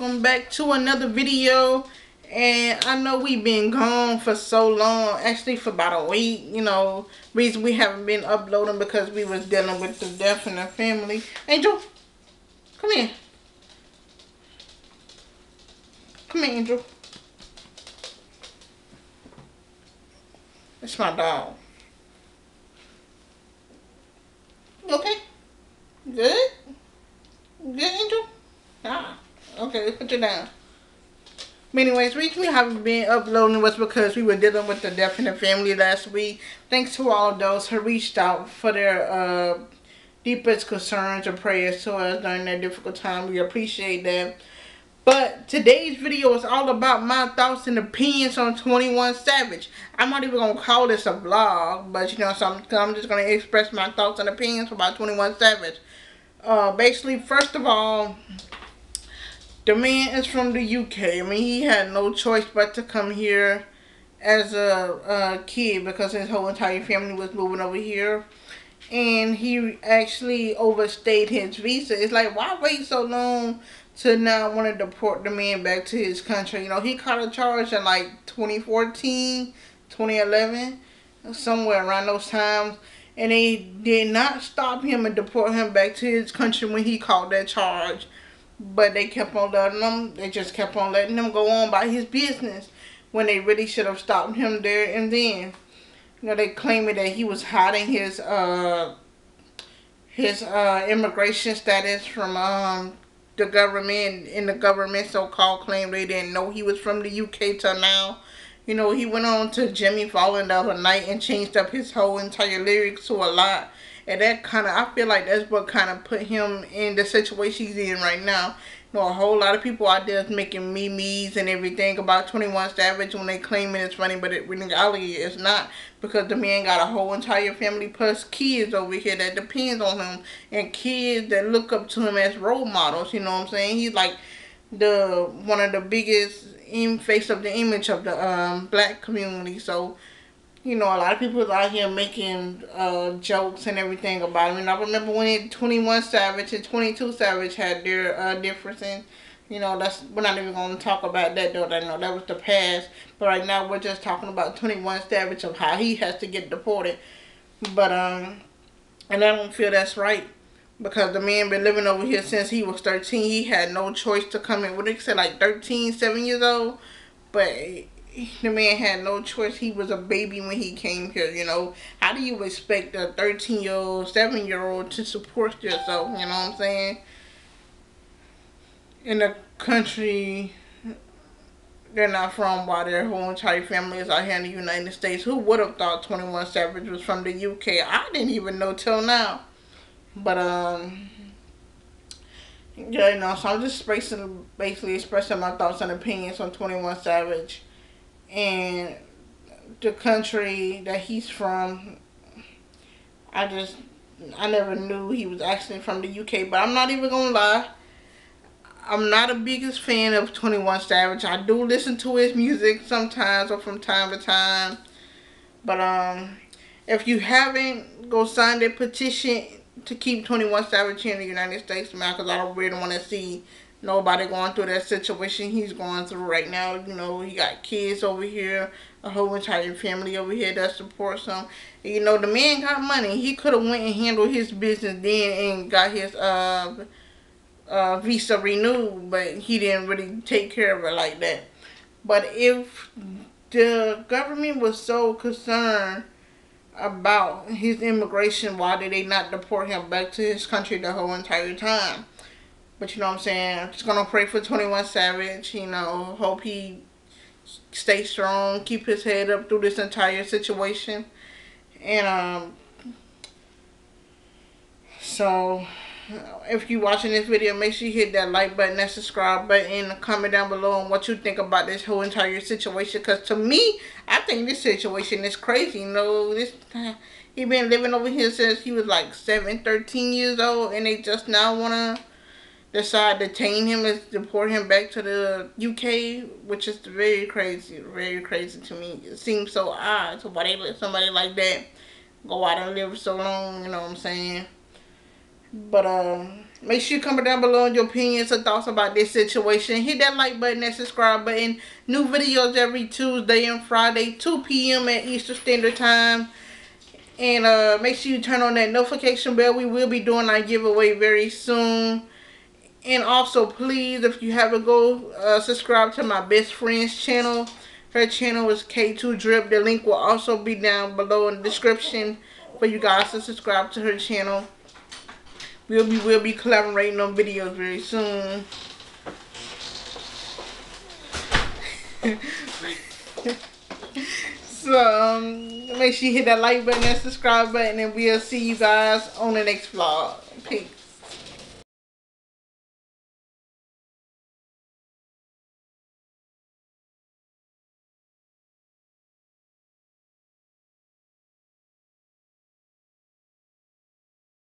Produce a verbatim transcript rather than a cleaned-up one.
welcome back to another video. And I know we've been gone for so long, actually for about a week. You know, reason we haven't been uploading because we was dealing with the death in the family. Angel, come here. Come here, Angel. It's my dog. Okay. Good. Good, Angel. Ah. Okay, put you down. But anyways, the reason we haven't been uploading was because we were dealing with the death in the family last week. Thanks to all of those who reached out for their uh, deepest concerns or prayers to us during that difficult time. We appreciate that. But today's video is all about my thoughts and opinions on twenty-one Savage. I'm not even going to call this a vlog, but you know, so I'm, I'm just going to express my thoughts and opinions about twenty-one Savage. Uh, basically, first of all, the man is from the U K. I mean, he had no choice but to come here as a, a kid because his whole entire family was moving over here. And he actually overstayed his visa. It's like, why wait so long to not want to deport the man back to his country? You know, he caught a charge in like twenty fourteen, twenty eleven, somewhere around those times. And they did not stop him and deport him back to his country when he caught that charge. But they kept on letting him. They just kept on letting him go on by his business when they really should have stopped him there and then. You know, they claiming that he was hiding his uh his uh immigration status from um the government, and the government so-called claimed they didn't know he was from the U K till now. You know, he went on to Jimmy Fallon the other night and changed up his whole entire lyrics to a lot. And that kind of, I feel like that's what kind of put him in the situation he's in right now. You know, a whole lot of people out there is making memes and everything about twenty-one Savage when they claiming it's funny, but it really is not, because the man got a whole entire family plus kids over here that depends on him, and kids that look up to him as role models. You know what I'm saying? He's like the one of the biggest in face of the image of the um, black community. So, you know, a lot of people is out here making uh, jokes and everything about him. And I remember when twenty-one Savage and twenty-two Savage had their uh, differences. You know, that's, we're not even going to talk about that, though. I know that was the past. But right now, we're just talking about twenty-one Savage of how he has to get deported. But, um, and I don't feel that's right, because the man been living over here since he was thirteen. He had no choice to come in. What did he say, like thirteen, seven years old? But the man had no choice. He was a baby when he came here, you know. How do you expect a thirteen-year-old, seven-year-old to support yourself, you know what I'm saying? In a country they're not from, while their whole entire family is out here in the United States. Who would have thought twenty-one Savage was from the U K? I didn't even know till now. But, um, yeah, you know, so I'm just basically, basically expressing my thoughts and opinions on twenty-one Savage. And the country that he's from, I just, I never knew he was actually from the U K. But I'm not even gonna lie, I'm not a biggest fan of twenty-one Savage. I do listen to his music sometimes or from time to time. But um, if you haven't, go sign that petition to keep twenty-one Savage here in the United States, man, because I don't really want to see nobody going through that situation he's going through right now. You know, he got kids over here, a whole entire family over here that supports him. You know, the man got money. He could have went and handled his business then and got his uh, uh, visa renewed, but he didn't really take care of it like that. But if the government was so concerned about his immigration, why did they not deport him back to his country the whole entire time? But you know what I'm saying, I'm just going to pray for twenty-one Savage, you know, hope he stays strong, keep his head up through this entire situation. And um, so if you're watching this video, make sure you hit that like button, that subscribe button, comment down below on what you think about this whole entire situation. Because to me, I think this situation is crazy. You know, this, he been living over here since he was like seven, thirteen years old, and they just now want to decide to detain him and deport him back to the U K, which is very crazy, very crazy to me. It seems so odd. So why they let somebody like that go out and live so long, you know what I'm saying? But, um, Make sure you comment down below on your opinions or thoughts about this situation. Hit that like button, that subscribe button. New videos every Tuesday and Friday, two p m at Eastern Standard Time. And uh, make sure you turn on that notification bell. We will be doing our giveaway very soon. And also, please, if you haven't, go uh, subscribe to my best friend's channel. Her channel is K two Drip. The link will also be down below in the description for you guys to subscribe to her channel. We'll be, we'll be collaborating on videos very soon. So, um, make sure you hit that like button and subscribe button. And we'll see you guys on the next vlog. Peace.